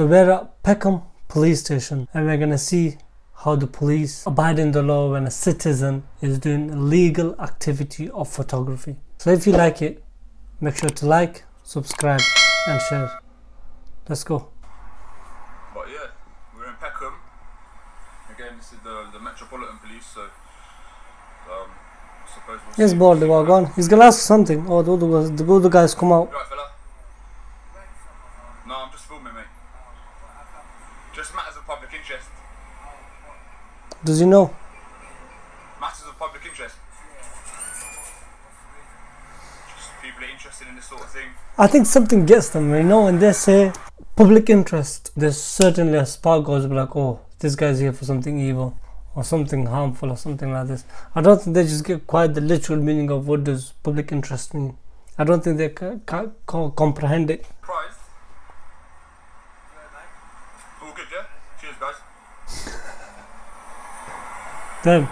So we're at Peckham police station and we're going to see how the police abide in the law when a citizen is doing illegal activity of photography. So if you like it, make sure to like, subscribe and share. Let's go. But yeah, we're in Peckham. Again, this is the Metropolitan Police, so I suppose we'll yes, Baldy, well, he's going to ask something. Oh, the other guys come out. Right, fella? No, I'm just filming, mate. Just matters of public interest. Does he know? Matters of public interest. Just people are interested in this sort of thing. I think something gets them, you know, when they say public interest. There's certainly a spark goes like, oh, this guy's here for something evil or something harmful or something like this. I don't think they just get quite the literal meaning of what does public interest mean. I don't think they can comprehend it. Prize? All good, yeah? Cheers, guys. Damn.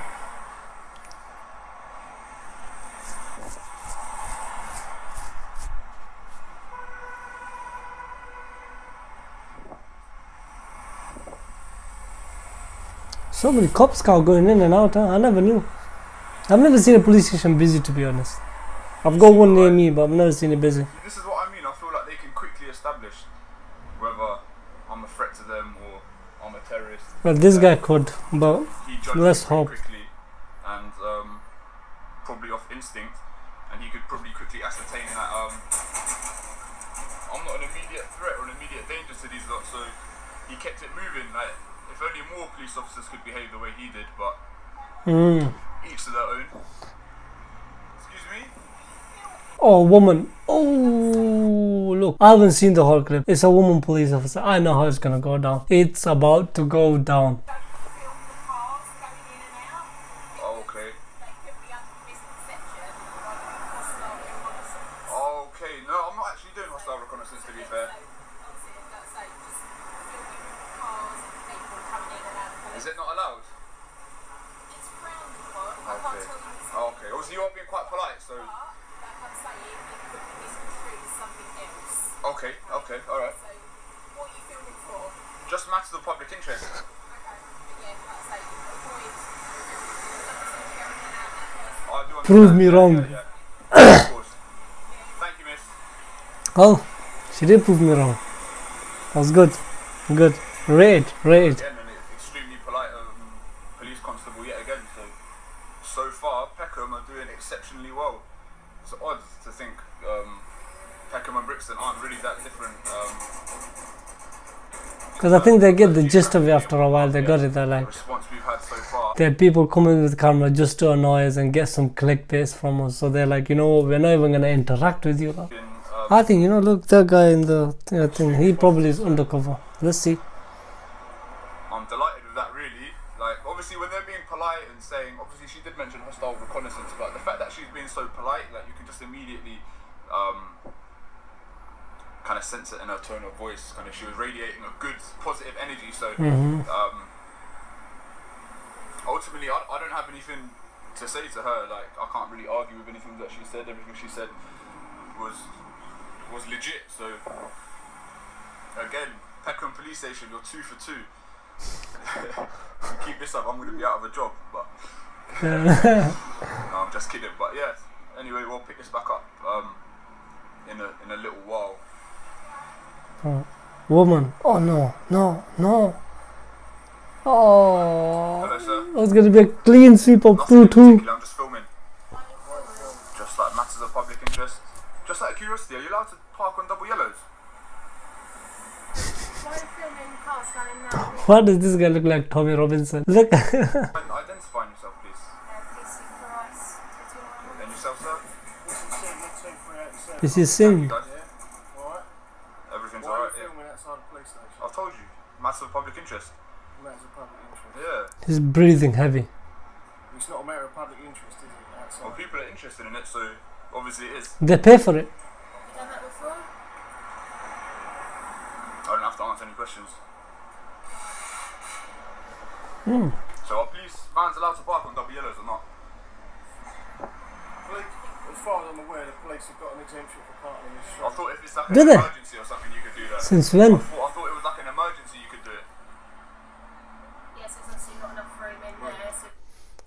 So many cops car going in and out, huh? I never knew. I've never seen a police station busy, to be honest. I've got one near me, but I've never seen it busy. This is what I mean. I feel like they can quickly establish whether I'm a threat to them or I'm a terrorist. Well, this guy could, but let's hope. Quickly and probably off instinct, and he could probably quickly ascertain that I'm not an immediate threat or an immediate danger to these lot. So he kept it moving. Like, if only more police officers could behave the way he did, but each to their own. Excuse me. Oh, woman. Oh, look. I haven't seen the whole clip. It's a woman police officer. I know how it's gonna go down. It's about to go down. Oh, okay. Oh, okay. No, I'm not actually doing hostile reconnaissance, to be fair. Is it not allowed? It's round the okay. Oh, okay. Also, you are being quite polite, so. Okay, okay, alright. So, what are you filming for? Just matters of public interest. Okay, yeah, that's like avoid. I do understand. Prove me wrong. Yeah, yeah. Of course. Thank you, miss. Oh, she did prove me wrong. That was good. Good. Raid. Again, an extremely polite police constable yet again. So far, Peckham are doing exceptionally well. It's odd to think Peckham and Brixton aren't really that different. Because I think they get the gist of it after a while. They got it. They're like, the response we've had so far. There are people coming with the camera just to annoy us and get some clickbait from us. So they're like, you know, we're not even going to interact with you. I think, you know, look, that guy in the thing, he probably is undercover. Let's see. I'm delighted with that, really. Like, obviously, when they're being polite and saying, obviously, she did mention hostile reconnaissance, but the fact that she's being so polite, like, you can just immediately kind of sense it in her tone of voice. Kind of, she was radiating a good positive energy. So ultimately, I don't have anything to say to her. Like, I can't really argue with anything that she said. Everything she said was legit. So again, Peckham police station, you're 2 for 2. Keep this up, I'm going to be out of a job. But no, I'm just kidding. But yeah, anyway, we'll pick this back up in a little while. Oh, woman. Oh no. Oh, hello, sir. It's going to be a clean sweep of 2-2. I'm just filming. Just like matters of public interest. Just out of curiosity, are you allowed to park on double yellows? Why does this guy look like Tommy Robinson? Look. Identifying yourself, please. And yourself, sir? This is Singh. Everything's alright. I told you, matter of public interest. Yeah. He's breathing heavy. It's not a matter of public interest, is it? Outside. Well, people are interested in it, so obviously it is. They pay for it. Have you done that before? I don't have to answer any questions. So are police vans allowed to park on double yellows or not? As far as I'm aware, the police have got an exemption for parking in this shop. I thought if it's like an emergency or something you could do that. Since when? I thought it was like an emergency.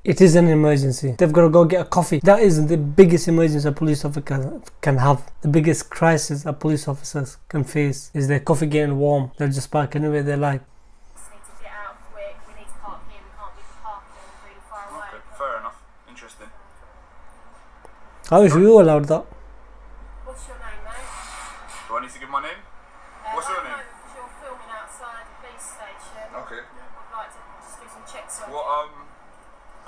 It is an emergency. They've got to go get a coffee. That is the biggest emergency a police officer can have. The biggest crisis a police officer can face is their coffee getting warm. They'll just park anywhere they like. We need to get out quick. We need to park here. We can't be parking really far away. Okay, fair enough. Interesting. I wish we were allowed that. What's your name, mate? Do I need to give my name? What's your name? Because you're filming outside the police station. Okay. We'd like to just do some checks on you. Well,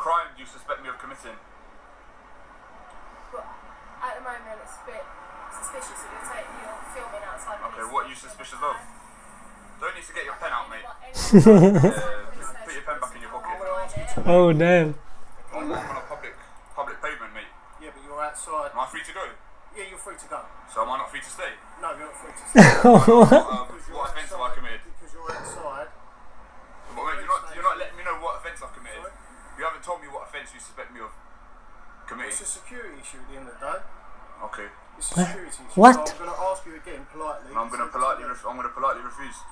crime do you suspect me of committing? Well, at the moment it's a bit suspicious if you're filming outside. Okay, what are you suspicious of? Don't need to get your pen out, mate. Put your pen back in your pocket. Oh, damn. I'm on a public pavement, mate. Yeah, but you're outside. Am I free to go? Yeah, you're free to go. So am I not free to stay? No, you're not free to stay. What offence have I committed? Because you're outside. But wait, you're not letting me know what offence I've committed. Sorry? You haven't told me what offence you suspect me of committing. It's a security issue at the end of the day. Okay. It's a security issue. What? So I'm going to ask you again politely. And I'm going to politely refuse.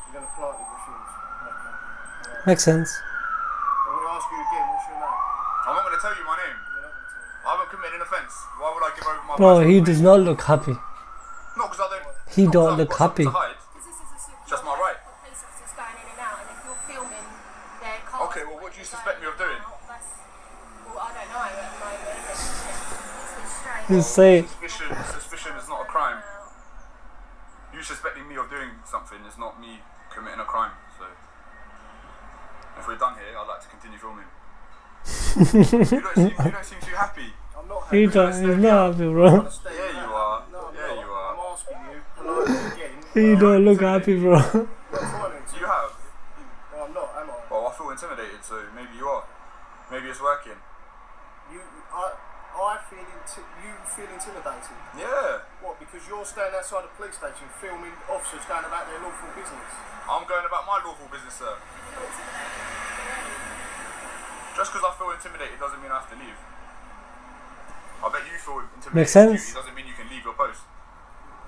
You're going to politely refuse. Okay. Yeah. Makes sense. I'm going to ask you again. What's your name? I'm not going to tell you my name. You're not going to tell me. I haven't committed an offence. Why would I give over my? Bro, he does not look happy. Not because I don't. He don't look happy. That's my right. Police officers going in and out, and if you're filming their car. Okay. Well, what do you suspect me of doing? Suspicion is not a crime. You suspecting me of doing something is not me committing a crime. So, if we're done here, I'd like to continue filming. you don't seem too happy. I'm not happy. He's not happy, bro. Yeah, you are. No, yeah, you are. I'm asking you. You don't look happy, bro. You have. No, I'm not. Am I? Well, I feel intimidated, so maybe you are. Maybe it's working. You feel intimidated? Yeah. What, because you're standing outside a police station filming officers going about their lawful business? I'm going about my lawful business, sir. Just because I feel intimidated doesn't mean I have to leave. I bet you feel intimidated. Makes sense. It doesn't mean you can leave your post.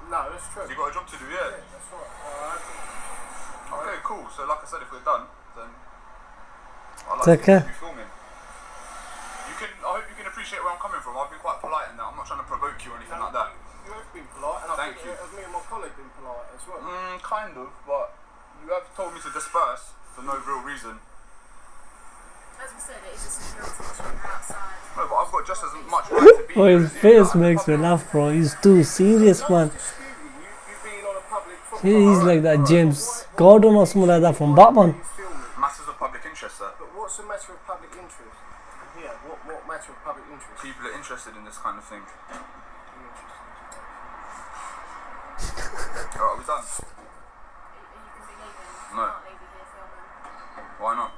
No, that's true. So you've got a job to do, yeah? Yeah, that's right. Alright. Okay, cool. So like I said, if we're done, then I'd like to keep you filming. I hope you can appreciate where I'm coming from. I've been quite polite in that. I'm not trying to provoke you or anything like that. You have been polite, and I think me and my colleague been polite as well. Kind of, but you have told me to disperse for no real reason. As we said, it is a security issue outside. No, but I've got just as much right to be here. His face makes me laugh, bro. He's too serious, man. You've been on a public football. He's like that James Gordon or something like that from Batman. Matters of public interest, sir. But what's the matter of public interest? Yeah, what matter of public interest? People are interested in this kind of thing. Alright, we're done. You can be leaving. No. You can't leave you here filming. Why not?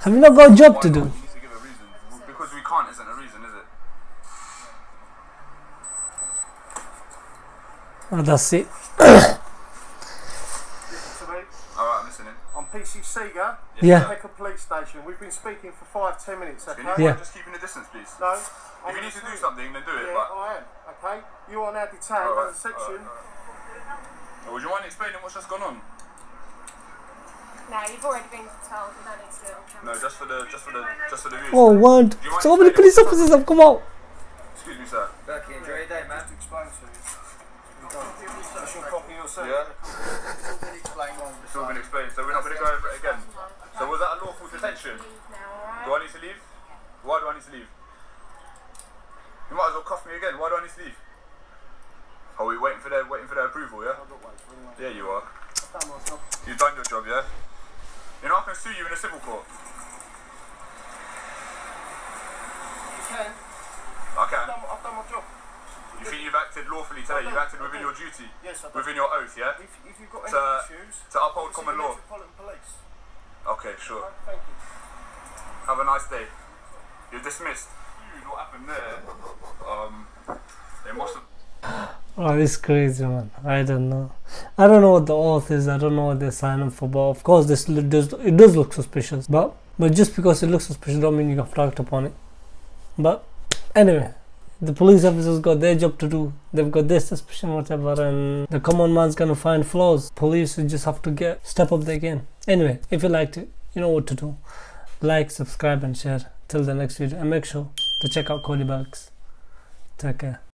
Have you not got a job to do? You need to give a reason. Well, because we can't isn't a reason, is it? Oh, that's it. PC Seeger, yeah. Peckham Police Station. We've been speaking for 5–10 minutes, okay? Yeah. Just keeping the distance, please. No. If you need to do something, then do it. Yeah, I am, okay? You are now detained by the section. Well, would you mind explaining what's just gone on? No, you've already been told. You don't need to do it on camera. No, just for the views. Oh, what? So many police officers have come out. Excuse me, sir. Becky, enjoy your day, man. Just explain to you. That's your copy yourself. Yeah. It's all been explained, so we're not going to go over it again. So was that a lawful detention? Do I need to leave? Why do I need to leave? You might as well cuff me again. Why do I need to leave? Are we waiting for their approval? Yeah. Yeah, you are. You've done your job, yeah. You know I can sue you in a civil court. You can. I can. I've done my job. You think you've acted lawfully today? You've acted within your duty? Yes, I do. Within your oath, yeah? If you've got any issues... To uphold common law? Metropolitan Police. Okay, sure. Right, thank you. Have a nice day. You're dismissed. What happened there? They must have... Oh, this is crazy, man. I don't know. I don't know what the oath is. I don't know what they're signing for. But of course, it does look suspicious. But just because it looks suspicious don't mean you have to act upon it. But anyway... The police officers got their job to do. They've got their suspicion, whatever, and the common man's gonna find flaws. Police just have to step up their game. Anyway, if you liked it, you know what to do. like, subscribe and share. Till the next video, and make sure to check out koleeberks. Take care.